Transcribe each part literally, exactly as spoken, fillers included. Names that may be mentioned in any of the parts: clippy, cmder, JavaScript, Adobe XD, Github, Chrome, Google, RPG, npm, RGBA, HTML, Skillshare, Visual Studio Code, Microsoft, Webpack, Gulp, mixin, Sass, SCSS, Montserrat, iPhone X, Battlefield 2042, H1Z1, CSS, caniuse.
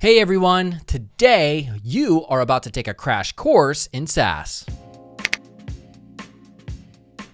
Hey everyone, today you are about to take a crash course in Sass.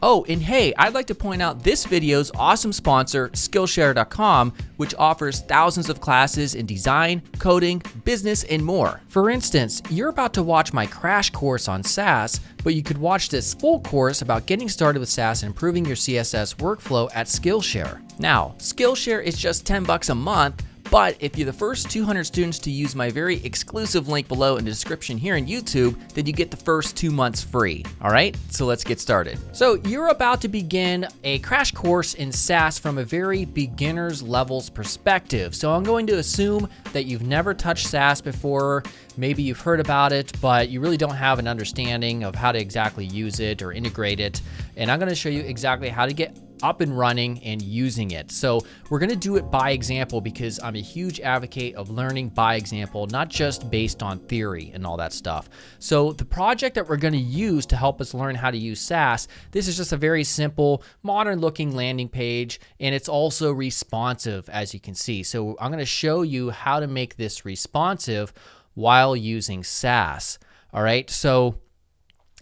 Oh, and hey, I'd like to point out this video's awesome sponsor, Skillshare dot com, which offers thousands of classes in design, coding, business, and more. For instance, you're about to watch my crash course on Sass, but you could watch this full course about getting started with Sass and improving your C S S workflow at Skillshare. Now, Skillshare is just ten bucks a month, but if you're the first two hundred students to use my very exclusive link below in the description here in YouTube, then you get the first two months free. All right, so let's get started. So you're about to begin a crash course in Sass from a very beginner's levels perspective. So I'm going to assume that you've never touched Sass before. Maybe you've heard about it, but you really don't have an understanding of how to exactly use it or integrate it. And I'm gonna show you exactly how to get up and running and using it. So we're gonna do it by example because I'm a huge advocate of learning by example, not just based on theory and all that stuff. So the project that we're gonna use to help us learn how to use Sass, this is just a very simple, modern looking landing page, and it's also responsive, as you can see. So I'm gonna show you how to make this responsive while using Sass, all right? So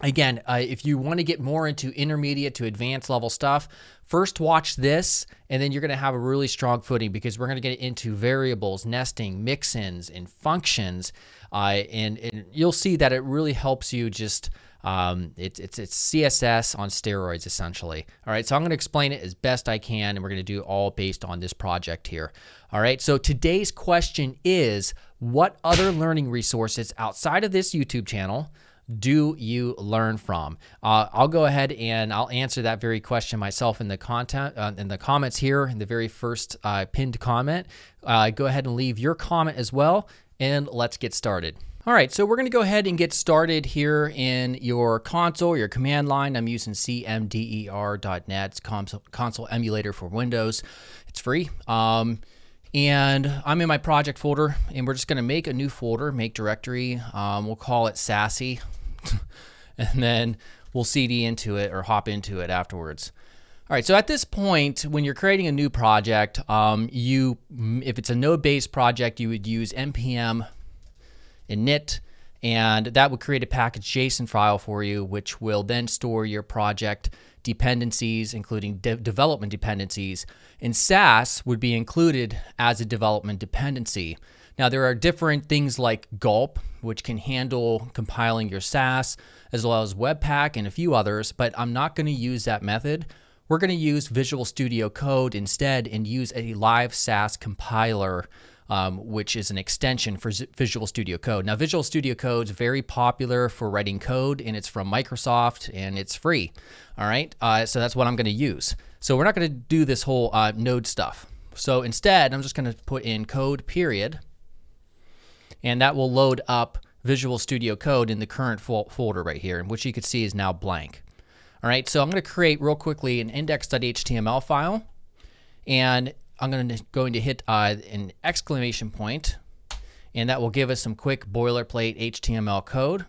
again, uh, if you wanna get more into intermediate to advanced level stuff, first watch this, and then you're gonna have a really strong footing because we're gonna get into variables, nesting, mixins, and functions, uh, and, and you'll see that it really helps you just, um, it, it's, it's C S S on steroids essentially. All right, so I'm gonna explain it as best I can, and we're gonna do it all based on this project here. All right, so today's question is, what other learning resources outside of this YouTube channel do you learn from? Uh, I'll go ahead and I'll answer that very question myself in the content uh, in the comments here in the very first uh, pinned comment. Uh, go ahead and leave your comment as well, and let's get started. All right, so we're gonna go ahead and get started here in your console, your command line. I'm using c m d e r dot net, it's console, console emulator for Windows. It's free. Um, And I'm in my project folder, and we're just gonna make a new folder, make directory. Um, we'll call it Sassy, and then we'll C D into it or hop into it afterwards. All right, so at this point, when you're creating a new project, um, you, if it's a node-based project, you would use npm init, and that would create a package JSON file for you, which will then store your project dependencies, including de development dependencies, and Sass would be included as a development dependency. Now, there are different things like Gulp, which can handle compiling your Sass, as well as Webpack and a few others, but I'm not gonna use that method. We're gonna use Visual Studio Code instead and use a live Sass compiler, Um, which is an extension for Visual Studio Code. Now, Visual Studio Code is very popular for writing code, and it's from Microsoft, and it's free. All right, uh, so that's what I'm gonna use. So we're not gonna do this whole uh, node stuff. So instead, I'm just gonna put in code period, and that will load up Visual Studio Code in the current fol folder right here, which you can see is now blank. All right, so I'm gonna create real quickly an index dot h t m l file, and I'm gonna, going to hit uh, an exclamation point, and that will give us some quick boilerplate H T M L code.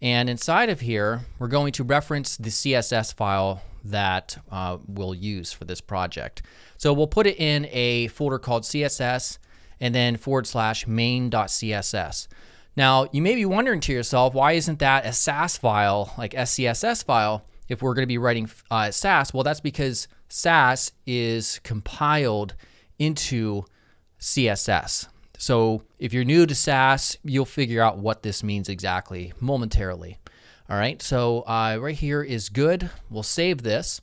And inside of here, we're going to reference the C S S file that uh, we'll use for this project. So we'll put it in a folder called C S S and then forward slash main dot c s s. Now, you may be wondering to yourself, why isn't that a Sass file, like S C S S file, if we're gonna be writing uh, Sass? Well, that's because Sass is compiled into C S S. So if you're new to Sass, you'll figure out what this means exactly momentarily. All right, so uh, right here is good. We'll save this,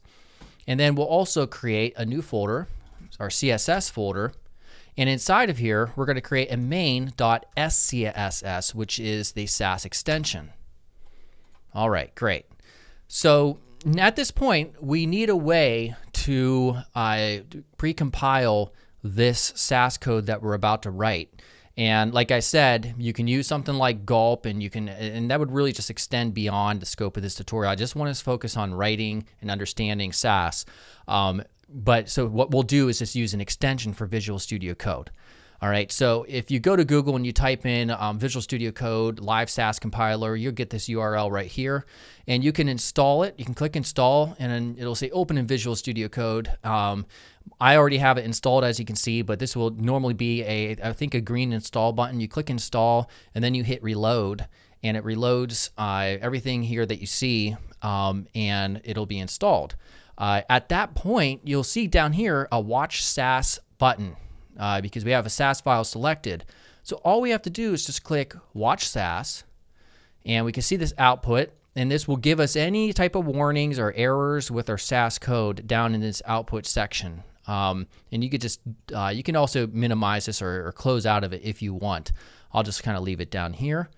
and then we'll also create a new folder, our C S S folder, and inside of here, we're gonna create a main dot s c s s, which is the Sass extension. All right, great. So at this point, we need a way to uh, pre-compile this Sass code that we're about to write. And like I said, you can use something like Gulp, and you can, and that would really just extend beyond the scope of this tutorial. I just want to focus on writing and understanding Sass. Um, but so what we'll do is just use an extension for Visual Studio Code. All right, so if you go to Google and you type in um, Visual Studio Code, Live Sass Compiler, you'll get this U R L right here. And you can install it. You can click install, and then it'll say open in Visual Studio Code. Um, I already have it installed, as you can see, but this will normally be a, I think, a green install button. You click install, and then you hit reload. And it reloads uh, everything here that you see, um, and it'll be installed. Uh, at that point, you'll see down here a Watch Sass button. Uh, because we have a Sass file selected. So all we have to do is just click Watch Sass, and we can see this output, and this will give us any type of warnings or errors with our Sass code down in this output section. Um, and you could just, uh, you can also minimize this or, or close out of it if you want. I'll just kind of leave it down here.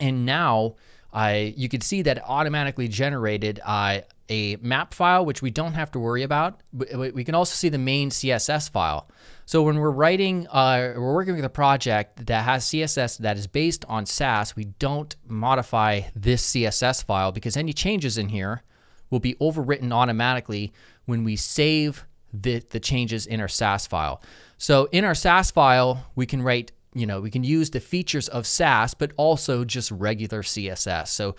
And now I, you can see that it automatically generated uh, a map file, which we don't have to worry about. We can also see the main C S S file. So when we're writing, uh, we're working with a project that has C S S that is based on Sass, we don't modify this C S S file because any changes in here will be overwritten automatically when we save the, the changes in our Sass file. So in our Sass file, we can write, you know, we can use the features of Sass, but also just regular C S S. So,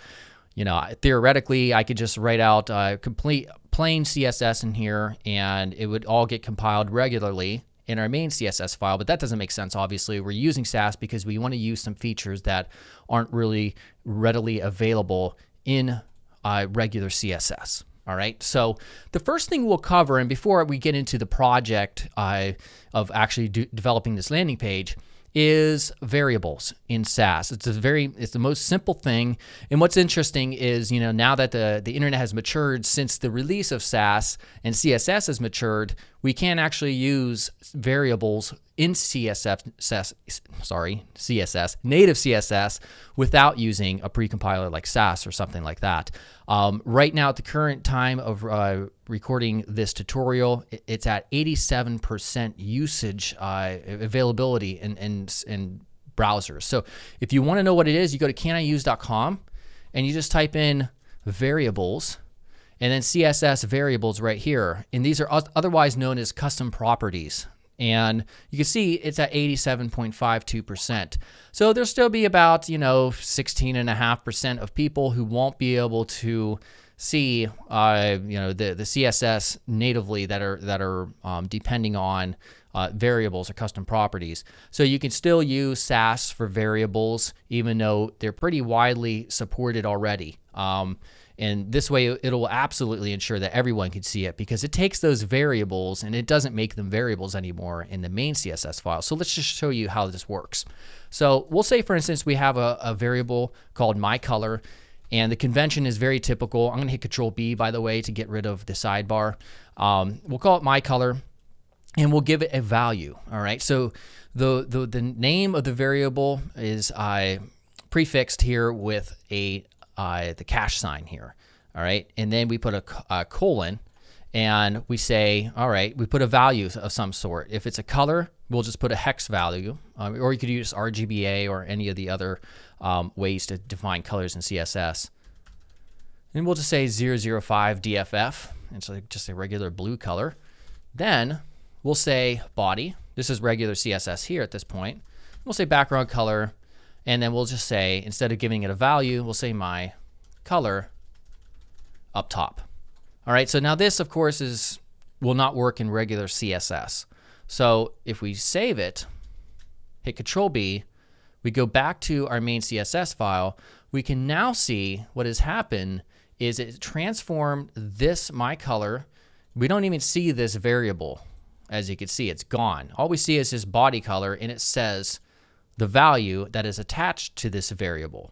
you know, theoretically, I could just write out uh, complete plain C S S in here, and it would all get compiled regularly in our main C S S file, but that doesn't make sense, obviously. We're using Sass because we want to use some features that aren't really readily available in uh, regular C S S. All right, so the first thing we'll cover, and before we get into the project uh, of actually do developing this landing page, is variables in Sass. It's a very, it's the most simple thing. And what's interesting is, you know, now that the, the internet has matured since the release of Sass and C S S has matured, we can actually use variables in C S S, sorry, C S S, native C S S without using a precompiler like Sass or something like that. Um, right now, at the current time of uh, recording this tutorial, it's at eighty-seven percent usage uh, availability in, in, in browsers. So if you want to know what it is, you go to caniuse dot com and you just type in variables and then C S S variables right here. And these are otherwise known as custom properties. And you can see it's at eighty-seven point five two percent. So there'll still be about, you know, sixteen point five percent of people who won't be able to see, uh, you know, the, the C S S natively that are, that are um, depending on uh, variables or custom properties. So you can still use Sass for variables, even though they're pretty widely supported already. Um, And this way, it'll absolutely ensure that everyone can see it because it takes those variables and it doesn't make them variables anymore in the main C S S file. So let's just show you how this works. So we'll say, for instance, we have a, a variable called myColor, and the convention is very typical. I'm going to hit control B, by the way, to get rid of the sidebar. Um, we'll call it myColor, and we'll give it a value. All right. So the the, the name of the variable is uh, prefixed here with a Uh, the cash sign here, all right? And then we put a, a colon, and we say, all right, we put a value of some sort. If it's a color, we'll just put a hex value, um, or you could use R G B A or any of the other um, ways to define colors in C S S. And we'll just say zero zero five D F F, and so just a regular blue color. Then we'll say body. This is regular C S S here at this point. We'll say background color, and then we'll just say, instead of giving it a value, we'll say my color up top. All right, so now this, of course, is will not work in regular C S S. So if we save it, hit control B, we go back to our main C S S file, we can now see what has happened is it transformed this my color. We don't even see this variable. As you can see, it's gone. All we see is this body color, and it says the value that is attached to this variable.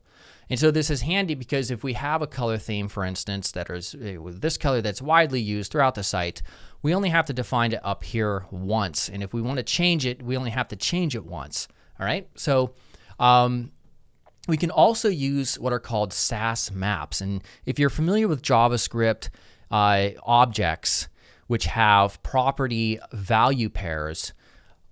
And so this is handy because if we have a color theme, for instance, that is with this color that's widely used throughout the site, we only have to define it up here once. And if we want to change it, we only have to change it once. All right. So um, we can also use what are called Sass maps. And if you're familiar with JavaScript uh, objects, which have property value pairs,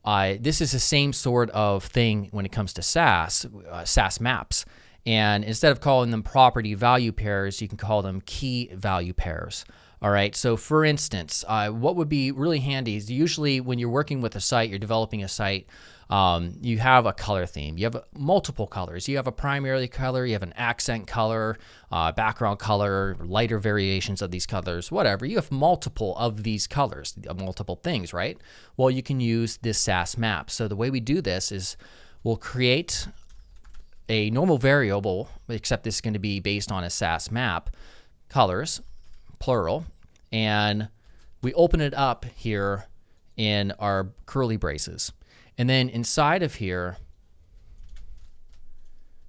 Uh, this is the same sort of thing when it comes to Sass, uh, Sass maps. And instead of calling them property value pairs, you can call them key value pairs. All right, so for instance, uh, what would be really handy is usually when you're working with a site, you're developing a site, um, you have a color theme. You have multiple colors. You have a primary color, you have an accent color, uh, background color, lighter variations of these colors, whatever. You have multiple of these colors, multiple things, right? Well, you can use this Sass map. So the way we do this is we'll create a normal variable, except this is going to be based on a Sass map, colors, plural, and we open it up here in our curly braces. And then inside of here,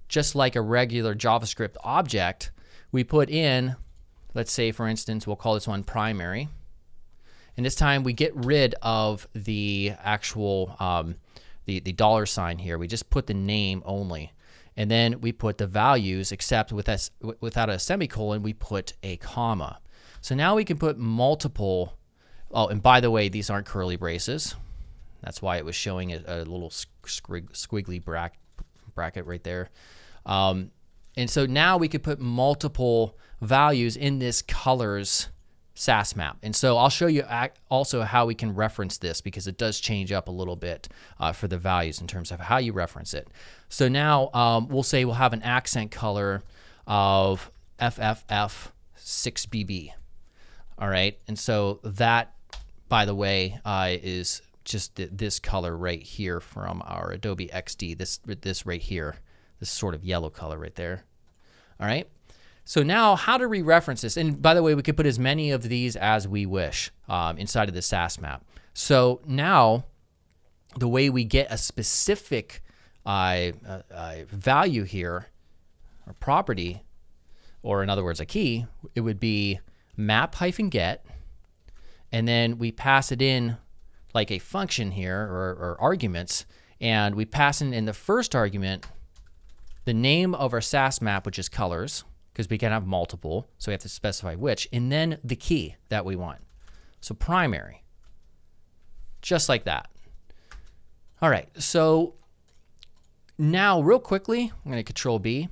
just like a regular JavaScript object, we put in, let's say for instance, we'll call this one primary. And this time we get rid of the actual, um, the, the dollar sign here. We just put the name only. And then we put the values, except with us, without a semicolon, we put a comma. So now we can put multiple, oh, and by the way, these aren't curly braces. That's why it was showing a, a little squiggly bracket, bracket right there. Um, and so now we could put multiple values in this colors Sass map. And so I'll show you also how we can reference this, because it does change up a little bit uh, for the values in terms of how you reference it. So now um, we'll say we'll have an accent color of F F F six B B. All right, and so that, by the way, uh, is just th this color right here from our Adobe X D, this, this right here, this sort of yellow color right there. All right, so now how do we reference this? And by the way, we could put as many of these as we wish um, inside of the Sass map. So now the way we get a specific uh, uh, uh, value here, or property, or in other words, a key, it would be map-get, and then we pass it in like a function here, or, or arguments, and we pass in, in the first argument the name of our Sass map, which is colors, because we can have multiple, so we have to specify which, and then the key that we want. So primary, just like that. All right, so now real quickly, I'm gonna control B.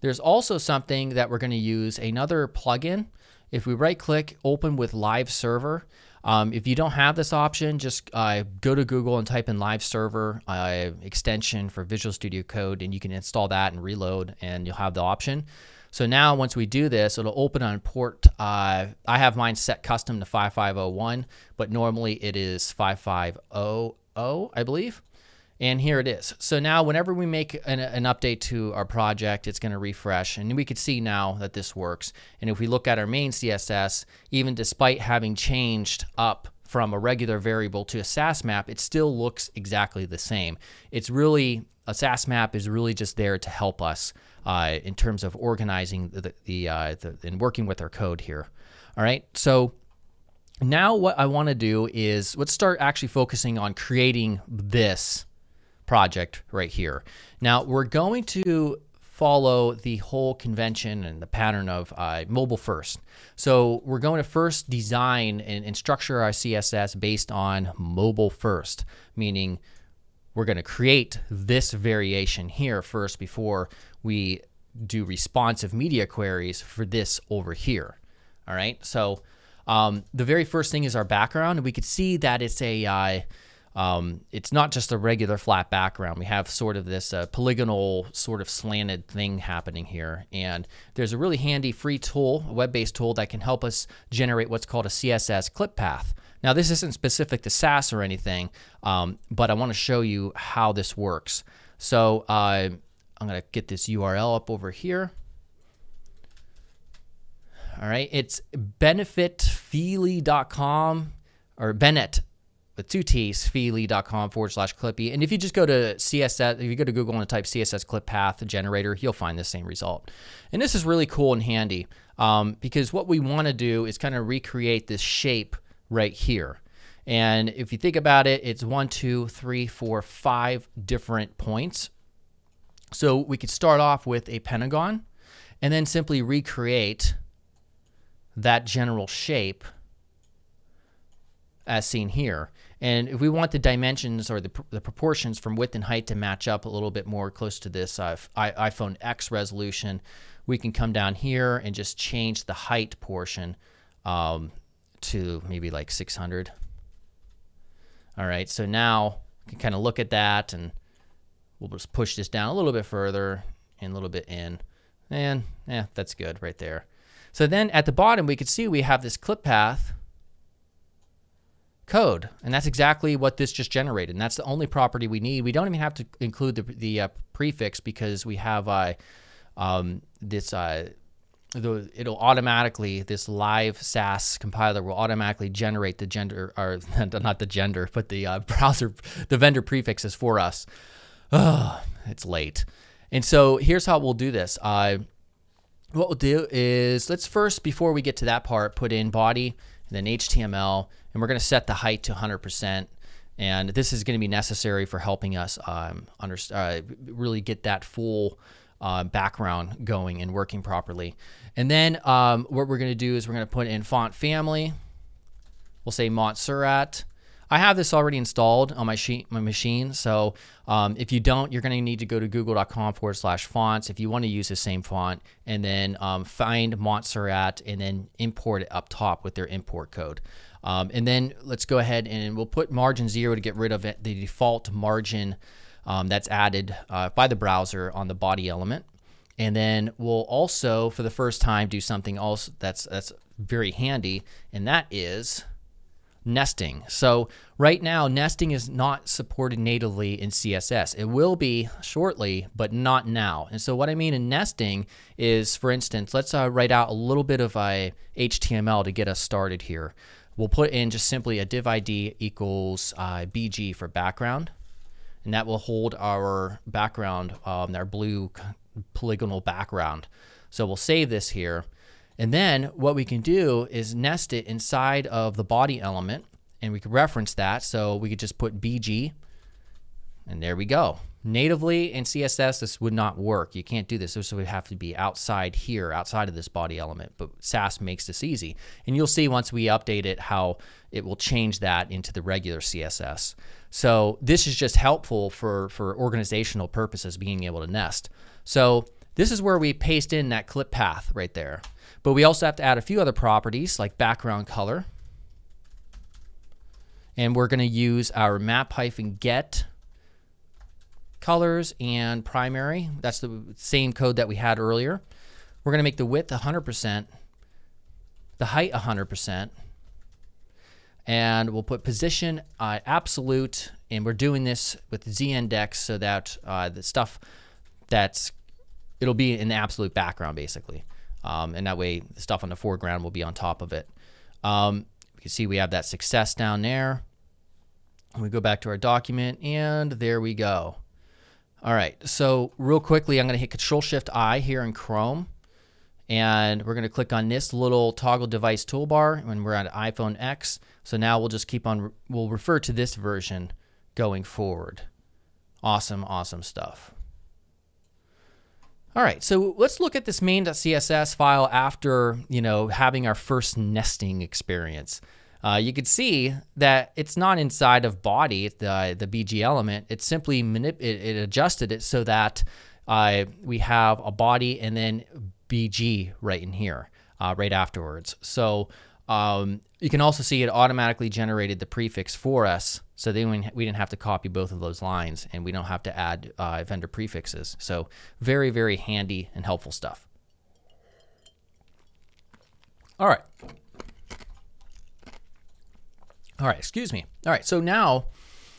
There's also something that we're gonna use, another plugin. If we right click, open with live server. Um, if you don't have this option, just uh, go to Google and type in live server uh, extension for Visual Studio Code, and you can install that and reload, and you'll have the option. So now once we do this, it'll open on port. Uh, I have mine set custom to five five oh one, but normally it is five five zero zero, I believe. And here it is. So now whenever we make an, an update to our project, it's going to refresh, and we could see now that this works. And if we look at our main C S S, even despite having changed up from a regular variable to a Sass map, it still looks exactly the same. It's really, a Sass map is really just there to help us uh, in terms of organizing the, the, uh, the and working with our code here. All right, so now what I want to do is, let's start actually focusing on creating this project right here. Now we're going to follow the whole convention and the pattern of uh, mobile first. So we're going to first design and, and structure our C S S based on mobile first, meaning we're going to create this variation here first before we do responsive media queries for this over here. All right, so um, the very first thing is our background. We could see that it's a uh, Um, it's not just a regular flat background. We have sort of this uh, polygonal sort of slanted thing happening here. And there's a really handy free tool, a web-based tool that can help us generate what's called a C S S clip path. Now this isn't specific to Sass or anything, um, but I want to show you how this works. So uh, I'm going to get this U R L up over here. All right, it's benefit feely dot com, or Bennett, with two T's, feely dot com forward slash clippy. And if you just go to C S S, if you go to Google and type C S S clip path generator, you'll find the same result. And this is really cool and handy um, because what we want to do is kind of recreate this shape right here. And if you think about it, it's one, two, three, four, five different points. So we could start off with a pentagon and then simply recreate that general shape as seen here. And if we want the dimensions or the, pr the proportions from width and height to match up a little bit more close to this uh, iPhone ten resolution, we can come down here and just change the height portion um, to maybe like six hundred. All right, so now you can kind of look at that, and we'll just push this down a little bit further and a little bit in. And yeah, that's good right there. So then at the bottom, we could see we have this clip path code, and that's exactly what this just generated. And that's the only property we need. We don't even have to include the, the uh, prefix, because we have uh, um, this, uh, the, it'll automatically, this live Sass compiler will automatically generate the gender, or not the gender, but the uh, browser, the vendor prefixes for us. Oh, it's late. And so here's how we'll do this. Uh, what we'll do is, let's first, before we get to that part, put in body and then H T M L, and we're going to set the height to one hundred percent. And this is going to be necessary for helping us um, under, uh, really get that full uh, background going and working properly. And then um, what we're going to do is we're going to put in font family. We'll say Montserrat. I have this already installed on my, sheet, my machine, so um, if you don't, you're going to need to go to google.com forward slash fonts if you want to use the same font, and then um, find Montserrat and then import it up top with their import code. Um, and then let's go ahead and we'll put margin zero to get rid of it, the default margin um, that's added uh, by the browser on the body element. And then we'll also, for the first time, do something else that's, that's very handy, and that is nesting. So right now, nesting is not supported natively in C S S. It will be shortly, but not now. And so what I mean in nesting is, for instance, let's uh, write out a little bit of a H T M L to get us started here. We'll put in just simply a div I D equals uh, B G for background, and that will hold our background, um, our blue polygonal background. So we'll save this here. And then what we can do is nest it inside of the body element, and we could reference that. So we could just put B G, and there we go. Natively in C S S, this would not work. You can't do this. This would have to be outside here, outside of this body element. But Sass makes this easy. And you'll see once we update it how it will change that into the regular C S S. So this is just helpful for, for organizational purposes, being able to nest. So this is where we paste in that clip path right there. But we also have to add a few other properties like background color. And we're going to use our map-get colors and primary. That's the same code that we had earlier. We're going to make the width one hundred percent, the height one hundred percent, and we'll put position uh, absolute. And we're doing this with Z index so that uh, the stuff that's, it'll be an absolute background basically. Um, and that way the stuff on the foreground will be on top of it. Um, you can see we have that success down there. We go back to our document, and there we go. All right, so real quickly, I'm going to hit control shift I here in Chrome, and we're going to click on this little toggle device toolbar when we're on iPhone X. So now we'll just keep on, we'll refer to this version going forward. Awesome, awesome stuff. All right, so let's look at this main.css file after, you know, having our first nesting experience. Uh, you can see that it's not inside of body, the, the B G element. It simply manip it, it adjusted it so that uh, we have a body and then B G right in here, uh, right afterwards. So um, you can also see it automatically generated the prefix for us. So then we didn't have to copy both of those lines, and we don't have to add uh, vendor prefixes. So very, very handy and helpful stuff. All right. All right, excuse me. All right, so now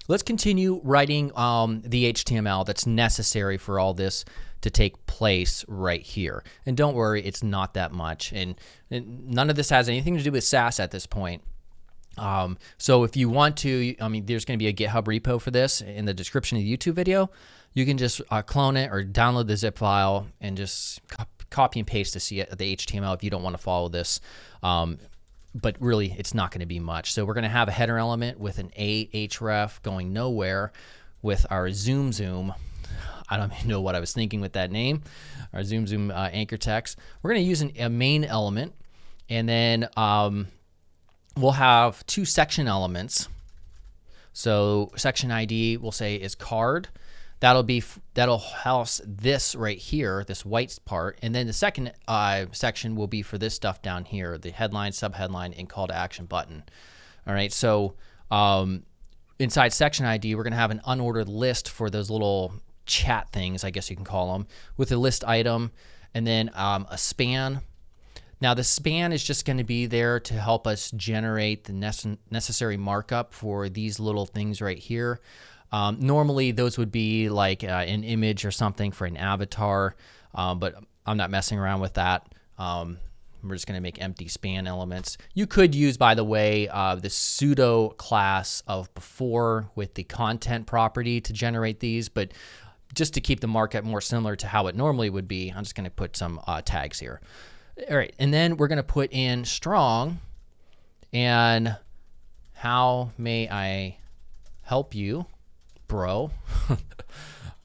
let's continue writing um, the H T M L that's necessary for all this to take place right here. And don't worry, it's not that much. And, and none of this has anything to do with Sass at this point. Um, so if you want to, I mean, there's going to be a GitHub repo for this in the description of the YouTube video. You can just uh, clone it or download the zip file and just co copy and paste to see it, the H T M L if you don't want to follow this. Um, but really, it's not going to be much. So we're going to have a header element with an a href going nowhere with our zoom zoom. I don't even know what I was thinking with that name. Our zoom zoom uh, anchor text. We're going to use an, a main element, and then um, we'll have two section elements. So section I D, we'll say is card. That'll be, that'll house this right here, this white part. And then the second uh, section will be for this stuff down here, the headline, subheadline, and call to action button. All right. So um, inside section I D, we're going to have an unordered list for those little chat things, I guess you can call them, with a list item and then um, a span. Now the span is just going to be there to help us generate the nece- necessary markup for these little things right here. Um, normally those would be like uh, an image or something for an avatar, um, but I'm not messing around with that. Um, we're just going to make empty span elements. You could use, by the way, uh, the pseudo class of before with the content property to generate these, but just to keep the markup more similar to how it normally would be, I'm just going to put some uh, tags here. All right, and then we're going to put in strong and how may I help you, bro?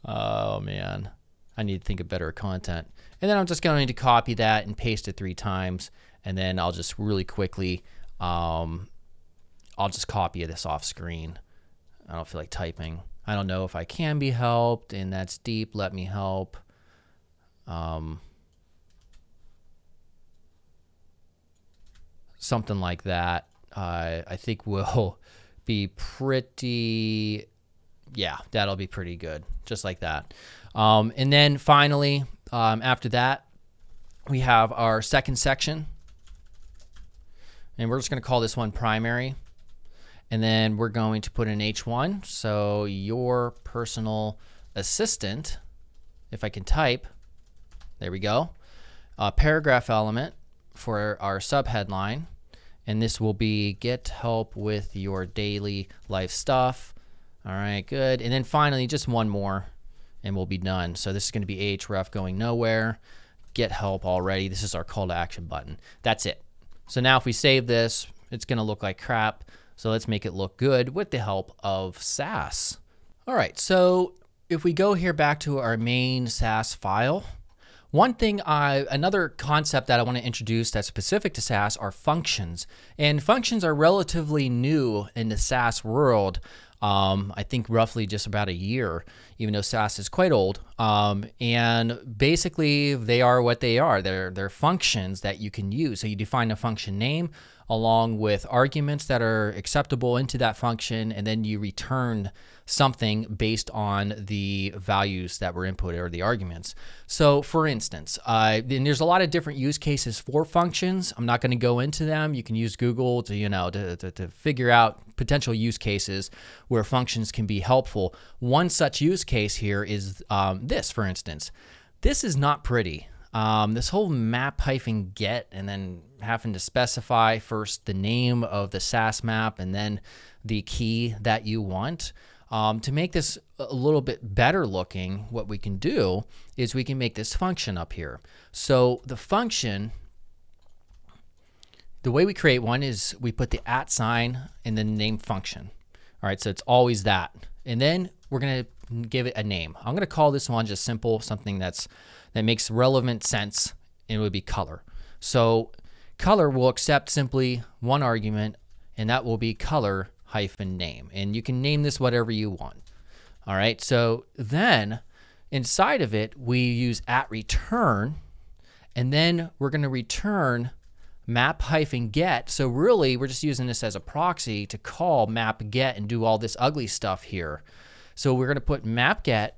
Oh, man. I need to think of better content. And then I'm just going to copy that and paste it three times, and then I'll just really quickly, um, I'll just copy this off screen. I don't feel like typing. I don't know if I can be helped, and that's deep. Let me help. Um, something like that. Uh, I think will be pretty... yeah, that'll be pretty good, just like that. Um, and then finally, um, after that, we have our second section. And we're just going to call this one primary. And then we're going to put in H one. So your personal assistant, if I can type, there we go. A paragraph element for our subheadline. And this will be get help with your daily life stuff. All right, good. And then finally, just one more and we'll be done. So this is going to be href going nowhere, get help already. This is our call to action button. That's it. So now if we save this, it's going to look like crap. So let's make it look good with the help of Sass. All right, so if we go here back to our main Sass file, one thing, I, another concept that I want to introduce that's specific to Sass are functions. And functions are relatively new in the Sass world. Um, I think roughly just about a year, even though Sass is quite old. Um, and basically they are what they are. They're, they're functions that you can use. So you define a function name along with arguments that are acceptable into that function, and then you return something based on the values that were inputted or the arguments. So for instance, uh, and there's a lot of different use cases for functions. I'm not going to go into them. You can use Google to, you know, to, to, to figure out potential use cases where functions can be helpful. One such use case here is um, this, for instance. This is not pretty. Um, this whole map hyphen get and then having to specify first the name of the Sass map and then the key that you want. Um, to make this a little bit better looking, what we can do is we can make this function up here. So the function, the way we create one is we put the at sign and then name function. All right, so it's always that. And then we're going to give it a name. I'm going to call this one just simple, something that's that makes relevant sense, and it would be color. So color will accept simply one argument, and that will be color hyphen name. And you can name this whatever you want. All right, so then inside of it, we use at return, and then we're going to return map hyphen get. So really, we're just using this as a proxy to call map get and do all this ugly stuff here. So we're going to put map get,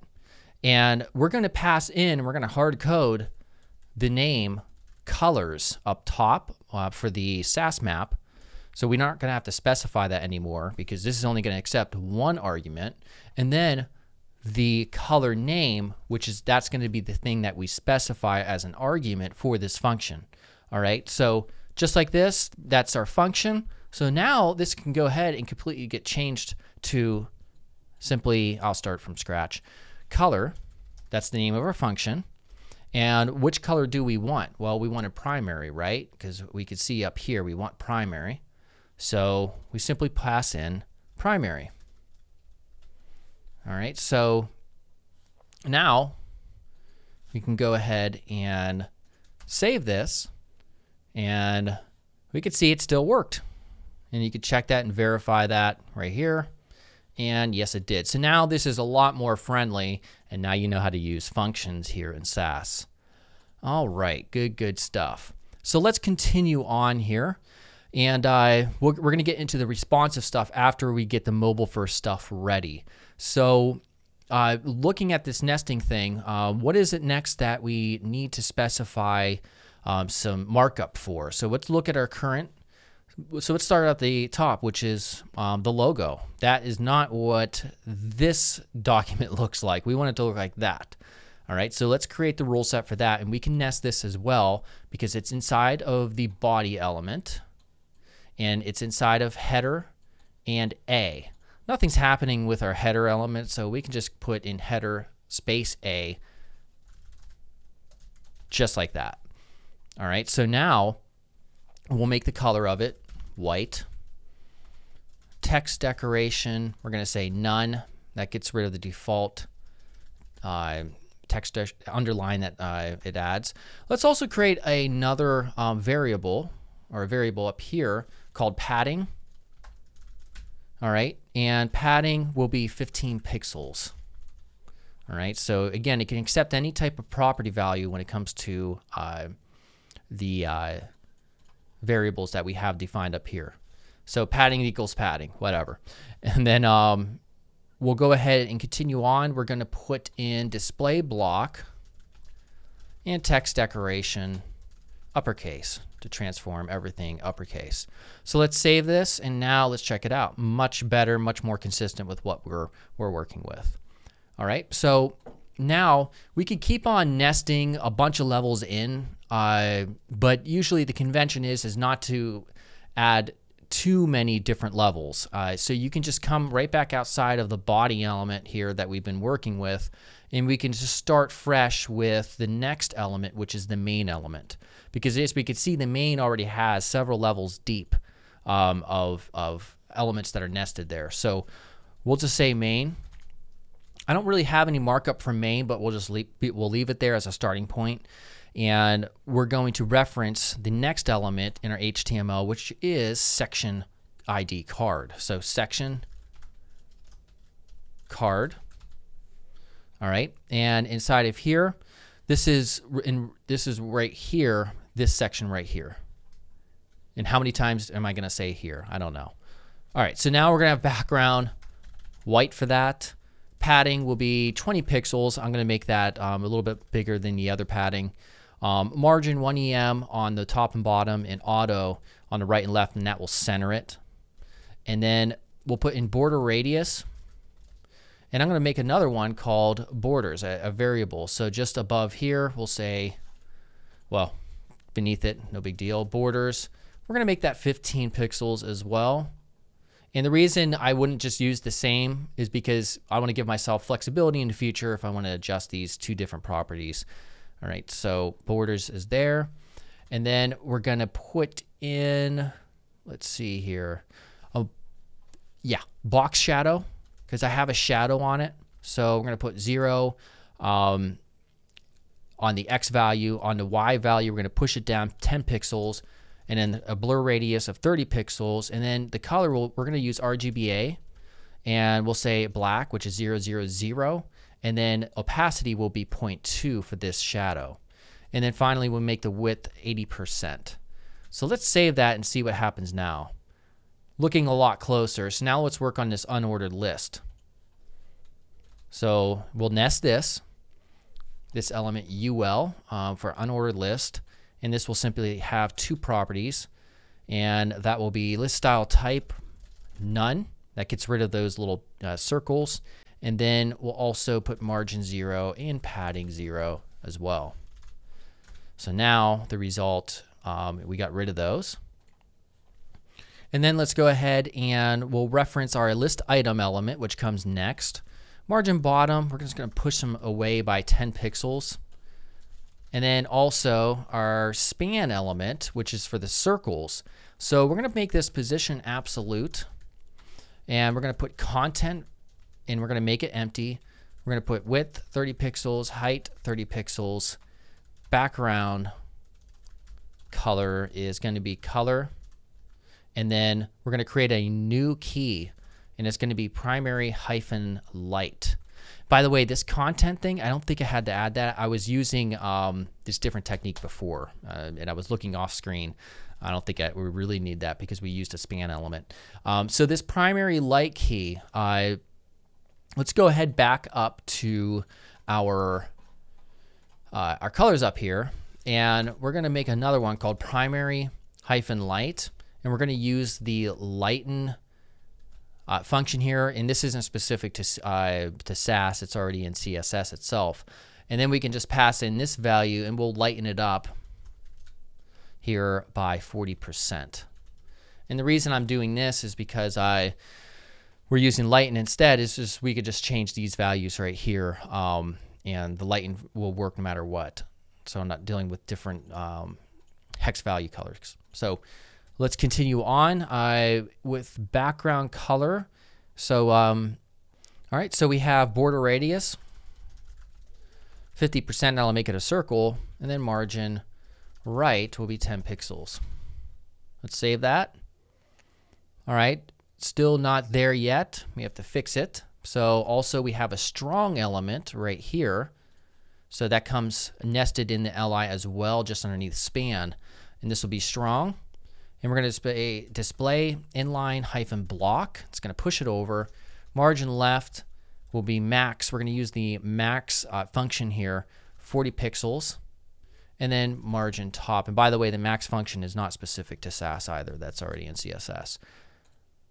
and we're going to pass in, we're going to hard code the name colors up top uh, for the Sass map. So we're not going to have to specify that anymore because this is only going to accept one argument. And then the color name, which is, that's going to be the thing that we specify as an argument for this function. All right. So just like this, that's our function. So now this can go ahead and completely get changed to simply, I'll start from scratch. Color, that's the name of our function. And which color do we want? Well, we want a primary, right? Because we could see up here we want primary. So we simply pass in primary. All right, so now we can go ahead and save this, and we could see it still worked. And you could check that and verify that right here. And yes, it did. So now this is a lot more friendly, and now you know how to use functions here in Sass. All right, good, good stuff. So let's continue on here. And uh, we're, we're going to get into the responsive stuff after we get the mobile first stuff ready. So uh, looking at this nesting thing, uh, what is it next that we need to specify um, some markup for? So let's look at our current. So let's start at the top, which is um, the logo. That is not what this document looks like. We want it to look like that. All right, so let's create the rule set for that, and we can nest this as well because it's inside of the body element, and it's inside of header and A. Nothing's happening with our header element, so we can just put in header space A just like that. All right, so now we'll make the color of it white. Text decoration, we're going to say none. That gets rid of the default uh, text underline that uh, it adds. Let's also create another um, variable or a variable up here called padding. All right, and padding will be fifteen pixels. All right, so again, it can accept any type of property value when it comes to uh, the uh, variables that we have defined up here. So padding equals padding, whatever. And then um, we'll go ahead and continue on. We're going to put in display block and text decoration uppercase to transform everything uppercase. So let's save this, and now let's check it out. Much better, much more consistent with what we're we're working with. All right, so now we could keep on nesting a bunch of levels in, uh, but usually the convention is is not to add too many different levels. Uh, so you can just come right back outside of the body element here that we've been working with, and we can just start fresh with the next element, which is the main element. Because as we can see, the main already has several levels deep um, of, of elements that are nested there. So we'll just say main. I don't really have any markup for main, but we'll just leave, we'll leave it there as a starting point. And we're going to reference the next element in our H T M L, which is section I D card. So section card. All right, and inside of here, this is in this is right here, this section right here. And how many times am I going to say here? I don't know. All right, so now we're going to have background white for that. Padding will be twenty pixels. I'm going to make that um, a little bit bigger than the other padding. Um, margin one E M on the top and bottom, and auto on the right and left, and that will center it. And then we'll put in border radius, and I'm going to make another one called borders, a, a variable. So just above here, we'll say, well, beneath it, no big deal, borders. We're going to make that fifteen pixels as well. And the reason I wouldn't just use the same is because I want to give myself flexibility in the future if I want to adjust these two different properties. All right, so borders is there. And then we're going to put in, let's see here, oh, yeah, box shadow, because I have a shadow on it. So we're going to put zero um, on the X value. On the Y value, we're going to push it down ten pixels, and then a blur radius of thirty pixels. And then the color, we'll, we're going to use R G B A, and we'll say black, which is zero, zero, zero. And then opacity will be zero point two for this shadow. And then finally, we'll make the width eighty percent. So let's save that and see what happens now. Looking a lot closer. So now let's work on this unordered list. So we'll nest this, this element U L um, for unordered list. And this will simply have two properties, and that will be list style type none. That gets rid of those little uh, circles. And then we'll also put margin zero and padding zero as well. So now the result, um, we got rid of those. And then let's go ahead and we'll reference our list item element, which comes next. Margin bottom, we're just going to push them away by ten pixels. And then also our span element, which is for the circles. So we're going to make this position absolute, and we're going to put content, and we're going to make it empty. We're going to put width thirty pixels, height thirty pixels, background color is going to be color, and then we're going to create a new key, and it's going to be primary hyphen light. By the way, this content thing, I don't think I had to add that. I was using um, this different technique before, uh, and I was looking off screen. I don't think I, we really need that because we used a span element. Um, so this primary light key, uh, let's go ahead back up to our uh, our colors up here, and we're going to make another one called primary hyphen light, and we're going to use the lighten Uh, function here, and this isn't specific to uh, to Sass, it's already in C S S itself. And then we can just pass in this value and we'll lighten it up here by forty percent. And the reason I'm doing this is because I we're using lighten instead, is just we could just change these values right here, um, and the lighten will work no matter what. So I'm not dealing with different um, hex value colors. So let's continue on uh, with background color. So, um, all right, so we have border radius, fifty percent, now I'll make it a circle, and then margin right will be ten pixels. Let's save that. All right, still not there yet. We have to fix it. So also we have a strong element right here. So that comes nested in the L I as well, just underneath span, and this will be strong. And we're going to display inline hyphen block. It's going to push it over. Margin left will be max. We're going to use the max uh, function here, forty pixels, and then margin top. And by the way, the max function is not specific to Sass either. That's already in C S S.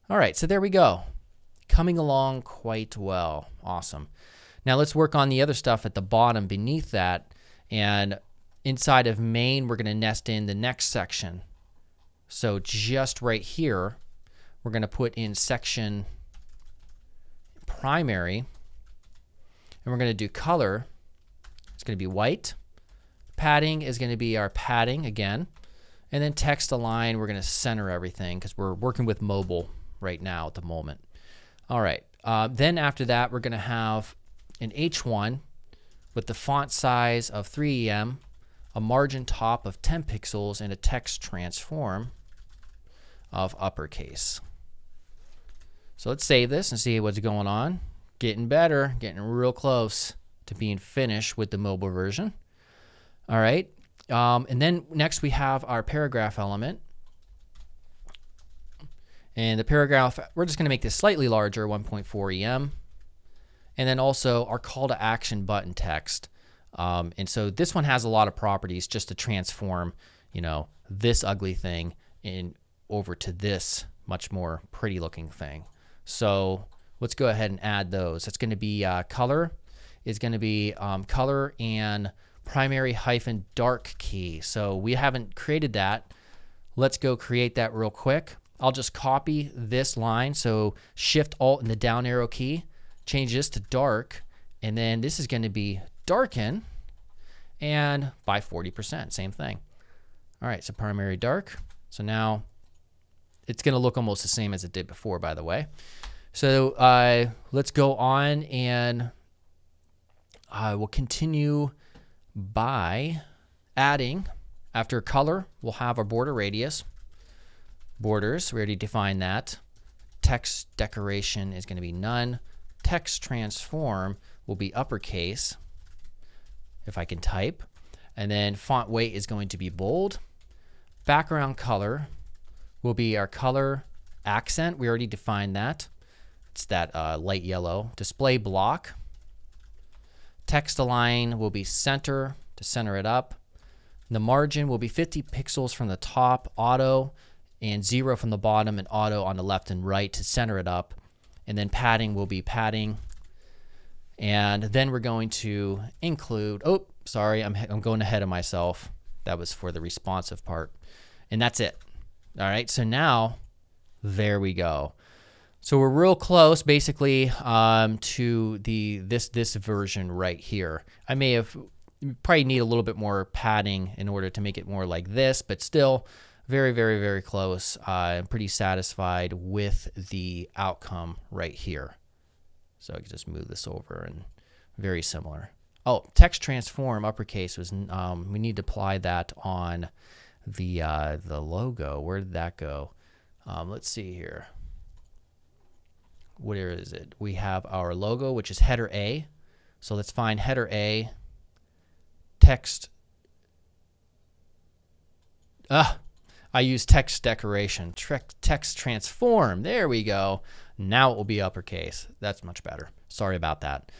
All right, so there we go. Coming along quite well. Awesome. Now let's work on the other stuff at the bottom beneath that. And inside of main, we're going to nest in the next section. So just right here, we're going to put in section primary, and we're going to do color. It's going to be white. Padding is going to be our padding again. And then text align, we're going to center everything because we're working with mobile right now at the moment. All right. Uh, then after that, we're going to have an H one with the font size of three E M, a margin top of ten pixels, and a text transform of uppercase. So let's save this and see what's going on. Getting better, getting real close to being finished with the mobile version. All right, um, and then next we have our paragraph element. And the paragraph, we're just gonna make this slightly larger, one point four E M. And then also our call to action button text. Um, and so this one has a lot of properties just to transform, you know, this ugly thing in over to this much more pretty looking thing. So let's go ahead and add those. It's going to be uh, color is going to be um, color and primary hyphen dark key. So we haven't created that. Let's go create that real quick. I'll just copy this line. So shift alt and the down arrow key, change this to dark. And then this is going to be darken, and by forty percent, same thing. All right, so primary dark. So now it's going to look almost the same as it did before, by the way. So uh, let's go on, and I will continue by adding, after color, we'll have our border radius. Borders, we already defined that. Text decoration is going to be none. Text transform will be uppercase, if I can type. And then font weight is going to be bold. Background color will be our color accent. We already defined that. It's that uh, light yellow. Display block. Text align will be center to center it up. The margin will be fifty pixels from the top, auto, and zero from the bottom, and auto on the left and right to center it up. And then padding will be padding. And then we're going to include, oh, sorry, I'm, I'm going ahead of myself. That was for the responsive part. And that's it. All right, so now there we go. So we're real close basically um, to the this, this version right here. I may have, probably need a little bit more padding in order to make it more like this, but still very, very, very close. Uh, I'm pretty satisfied with the outcome right here. So I can just move this over, and very similar. Oh, text transform uppercase was, um, we need to apply that on the uh, the logo. Where did that go? Um, let's see here. where is it? We have our logo, which is header A. So let's find header A, text. Ah, I use text decoration, text transform. There we go. Now it will be uppercase. That's much better. Sorry about that.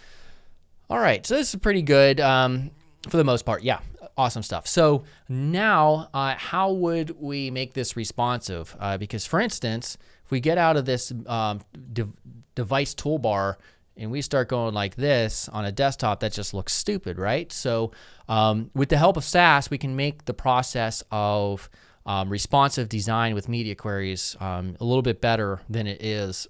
All right, so this is pretty good um, for the most part. Yeah, awesome stuff. So now uh, how would we make this responsive? Uh, because, for instance, if we get out of this um, de device toolbar and we start going like this on a desktop, that just looks stupid, right? So um, with the help of Sass, we can make the process of um, responsive design with media queries um, a little bit better than it is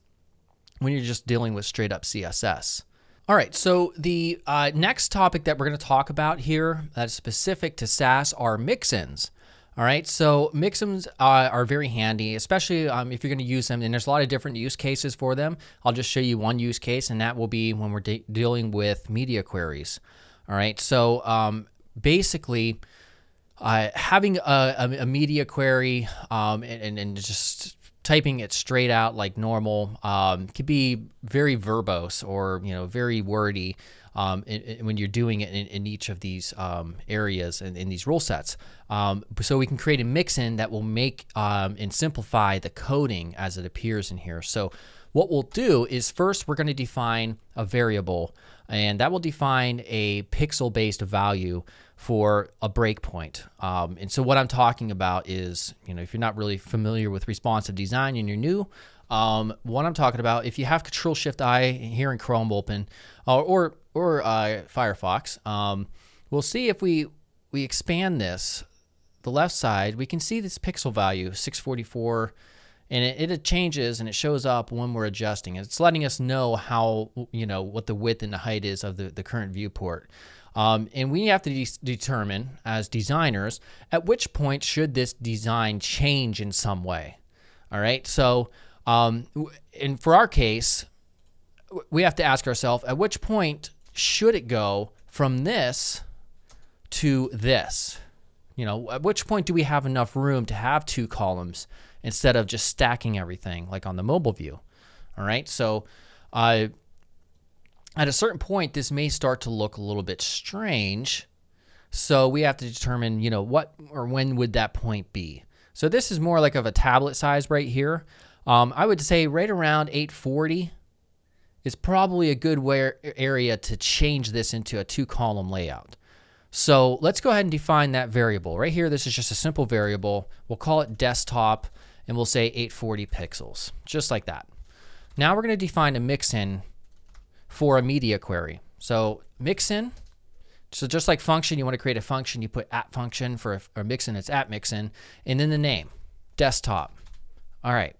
when you're just dealing with straight up C S S. All right, so the uh, next topic that we're going to talk about here that's specific to Sass are mixins. All right, so mixins uh, are very handy, especially um, if you're going to use them, and there's a lot of different use cases for them. I'll just show you one use case, and that will be when we're de dealing with media queries. All right, so um, basically uh, having a, a media query um, and, and just typing it straight out like normal um, could be very verbose or, you know, very wordy um, in, in, when you're doing it in, in each of these um, areas and in these rule sets. Um, so we can create a mixin that will make um, and simplify the coding as it appears in here. So what we'll do is first we're going to define a variable, and that will define a pixel-based value for a breakpoint. Um, and so what I'm talking about is, you know, if you're not really familiar with responsive design and you're new, um, what I'm talking about, if you have Control Shift I here in Chrome open or or, or uh, Firefox, um, we'll see if we we expand this, the left side, we can see this pixel value six forty-four, and it, it changes and it shows up when we're adjusting. It's letting us know how, you know, what the width and the height is of the, the current viewport. Um, and we have to de determine as designers at which point should this design change in some way. All right. So, um, and for our case, we have to ask ourselves at which point should it go from this to this? You know, at which point do we have enough room to have two columns instead of just stacking everything like on the mobile view? All right. So, uh, at a certain point, this may start to look a little bit strange. So we have to determine, you know, what or when would that point be? So this is more like of a tablet size right here. Um, I would say right around eight forty is probably a good where area to change this into a two column layout. So let's go ahead and define that variable right here. This is just a simple variable. We'll call it desktop, and we'll say eight forty pixels, just like that. Now we're going to define a mixin for a media query. So mixin, so just like function, you want to create a function, you put at function for a, or mixin, it's at mixin, and then the name, desktop. All right,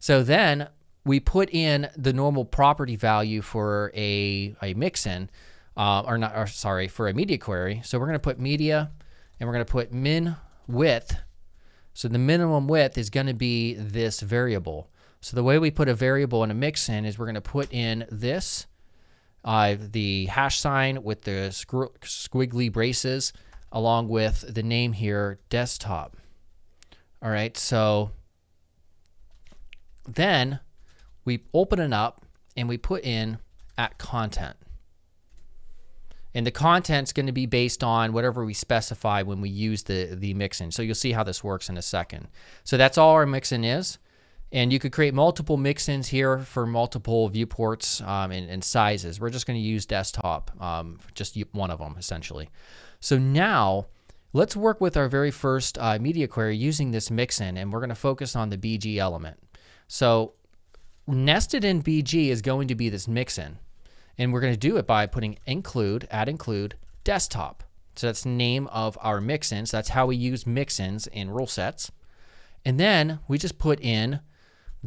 so then we put in the normal property value for a, a mixin, uh, or not, or sorry, for a media query. So we're going to put media, and we're going to put min width. So the minimum width is going to be this variable. So the way we put a variable in a mixin is we're going to put in this, Uh, the hash sign with the squiggly braces along with the name here, desktop. All right, so then we open it up and we put in at content. And the content's going to be based on whatever we specify when we use the, the mixin. So you'll see how this works in a second. So that's all our mixin is. And you could create multiple mixins here for multiple viewports um, and, and sizes. We're just going to use desktop, um, just one of them essentially. So now let's work with our very first uh, media query using this mixin, and we're going to focus on the B G element. So nested in B G is going to be this mixin, and we're going to do it by putting include, add include, desktop. So that's the name of our mixins. That's how we use mixins in rule sets. And then we just put in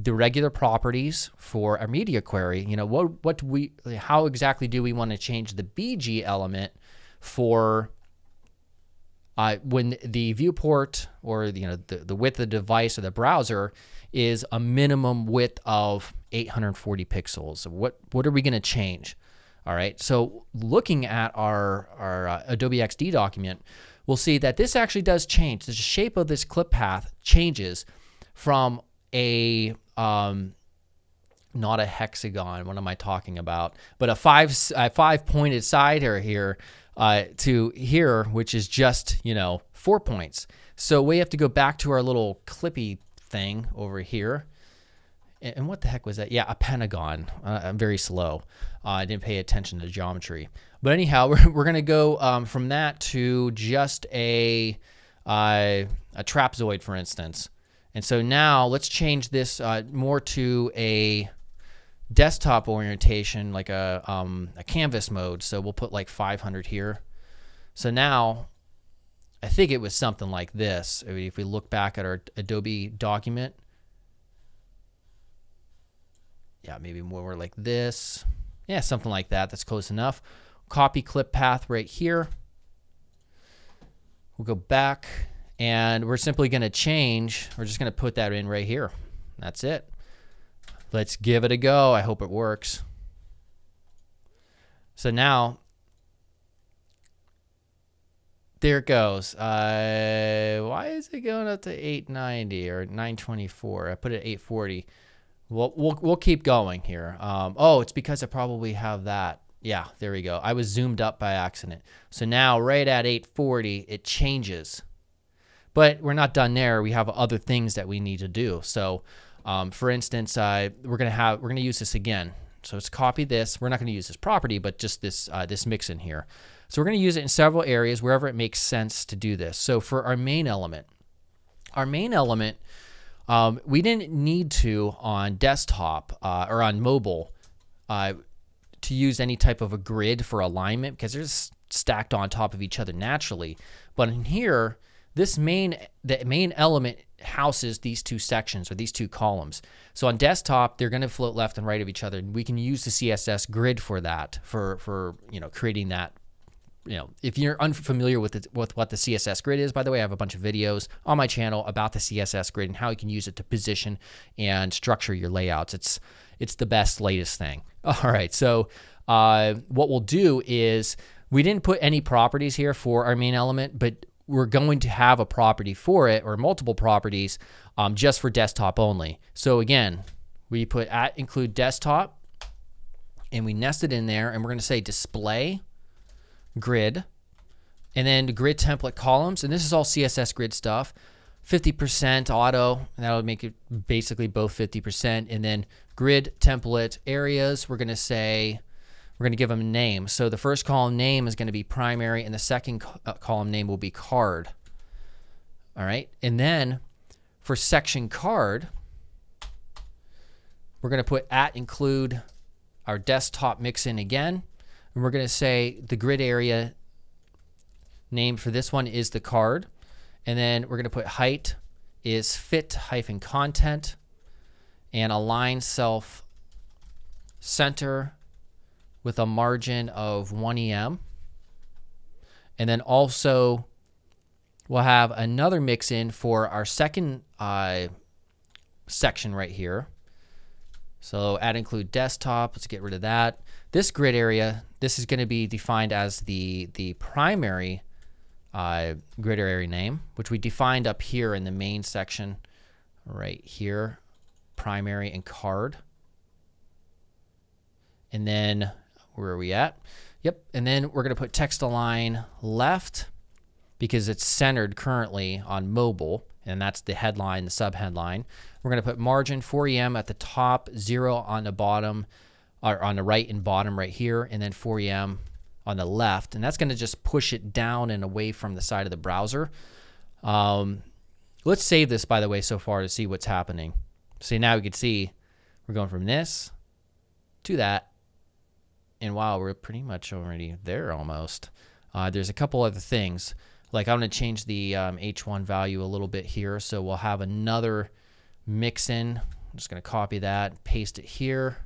the regular properties for a media query. You know, what, what do we, how exactly do we want to change the B G element for uh, when the viewport or, you know, the, the width of the device or the browser is a minimum width of eight forty pixels. What, what are we going to change? All right. So looking at our, our uh, Adobe X D document, we'll see that this actually does change. The shape of this clip path changes from a um, not a hexagon. What am I talking about? But a five, a five pointed side here, here uh, to here, which is just, you know, four points. So we have to go back to our little clippy thing over here. And what the heck was that? Yeah, a pentagon. Uh, I'm very slow. Uh, I didn't pay attention to geometry. But anyhow, we're, we're going to go um, from that to just a, uh, a trapezoid, for instance. And so now let's change this uh, more to a desktop orientation, like a, um, a canvas mode. So we'll put like five hundred here. So now I think it was something like this. I mean, if we look back at our Adobe document, yeah, maybe more like this. Yeah, something like that. That's close enough. Copy clip path right here. We'll go back and we're simply going to change. We're just going to put that in right here. That's it. Let's give it a go. I hope it works. So now, there it goes. Uh, why is it going up to eight ninety or nine twenty-four? I put it at eight forty. We'll, we'll, we'll keep going here. Um, oh, it's because I probably have that. Yeah, there we go. I was zoomed up by accident. So now right at eight forty, it changes. But we're not done there. We have other things that we need to do. So um, for instance, uh, we're gonna have, we're gonna use this again. So let's copy this. We're not gonna use this property, but just this, uh, this mix in here. So we're gonna use it in several areas wherever it makes sense to do this. So for our main element, our main element, Um, we didn't need to on desktop uh, or on mobile uh, to use any type of a grid for alignment because they're just stacked on top of each other naturally. But in here, this main, the main element houses these two sections or these two columns. So on desktop, they're going to float left and right of each other. And we can use the C S S grid for that, for, for you know, creating that. You know, if you're unfamiliar with the, with what the C S S grid is, by the way, I have a bunch of videos on my channel about the C S S grid and how you can use it to position and structure your layouts. It's it's the best, latest thing. All right, so uh, what we'll do is we didn't put any properties here for our main element, but we're going to have a property for it or multiple properties um, just for desktop only. So again, we put at include desktop and we nest it in there, and we're going to say display grid, and then grid template columns, and this is all C S S grid stuff. fifty percent auto, and that'll make it basically both fifty percent, and then grid template areas. We're going to say we're going to give them a name. So the first column name is going to be primary, and the second uh, column name will be card. All right, and then for section card, we're going to put at include our desktop mix in again. And we're going to say the grid area name for this one is the card. And then we're going to put height is fit hyphen content and align self center with a margin of one E M. And then also we'll have another mix in for our second uh, section right here. So add include desktop, let's get rid of that. This grid area, this is going to be defined as the, the primary uh, grid area name, which we defined up here in the main section right here, primary and card. And then where are we at? Yep. And then we're going to put text align left because it's centered currently on mobile. And that's the headline, the subheadline. We're going to put margin four E M at the top, zero on the bottom, or on the right and bottom right here, and then four E M on the left. And that's going to just push it down and away from the side of the browser. Um, let's save this, by the way, so far to see what's happening. So now we can see we're going from this to that. And wow, we're pretty much already there almost. Uh, there's a couple other things. Like I'm going to change the um, H one value a little bit here. So we'll have another mix in. I'm just going to copy that, paste it here.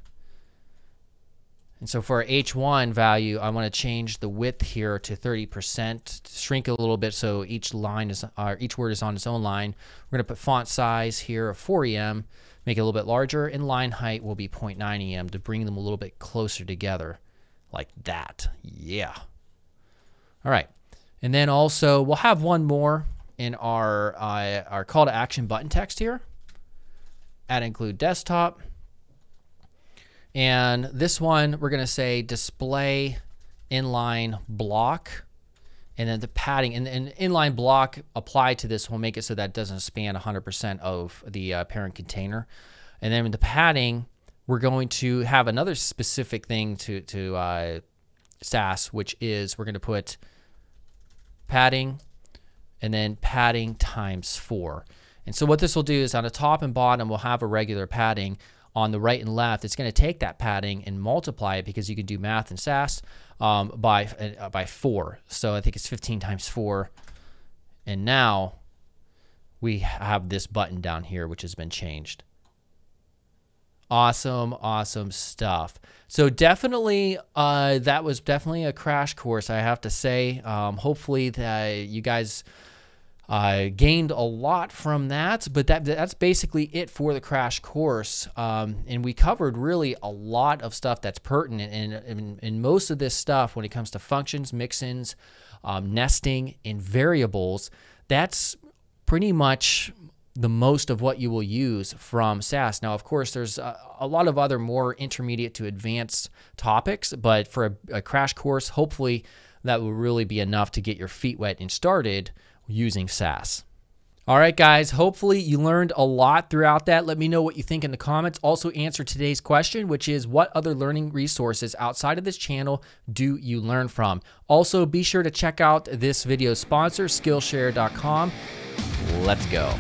And so for our H one value, I want to change the width here to thirty percent, shrink it a little bit so each line is, or each word is on its own line. We're going to put font size here of four E M, make it a little bit larger, and line height will be zero point nine E M to bring them a little bit closer together like that. Yeah. All right. And then also we'll have one more in our uh, our call to action button text here. Add include desktop. And this one, we're going to say display inline block, and then the padding and, and inline block applied to this will make it so that doesn't span one hundred percent of the uh, parent container. And then with the padding, we're going to have another specific thing to, to uh, Sass, which is we're going to put padding and then padding times four. And so what this will do is on the top and bottom, we'll have a regular padding. On the right and left, it's going to take that padding and multiply it, because you can do math in Sass, um, by uh, by four. So I think it's fifteen times four. And now we have this button down here, which has been changed. Awesome, awesome stuff. So definitely, uh, that was definitely a crash course, I have to say. Um, hopefully that you guys Uh, gained a lot from that, but that that's basically it for the crash course. Um, and we covered really a lot of stuff that's pertinent, and, and, and most of this stuff when it comes to functions, mixins, um, nesting, and variables, that's pretty much the most of what you will use from Sass. Now, of course, there's a, a lot of other more intermediate to advanced topics, but for a, a crash course, hopefully that will really be enough to get your feet wet and started using Sass. All right, guys, hopefully you learned a lot throughout that. Let me know what you think in the comments. Also answer today's question, which is what other learning resources outside of this channel do you learn from? Also, be sure to check out this video's sponsor, Skillshare dot com. Let's go.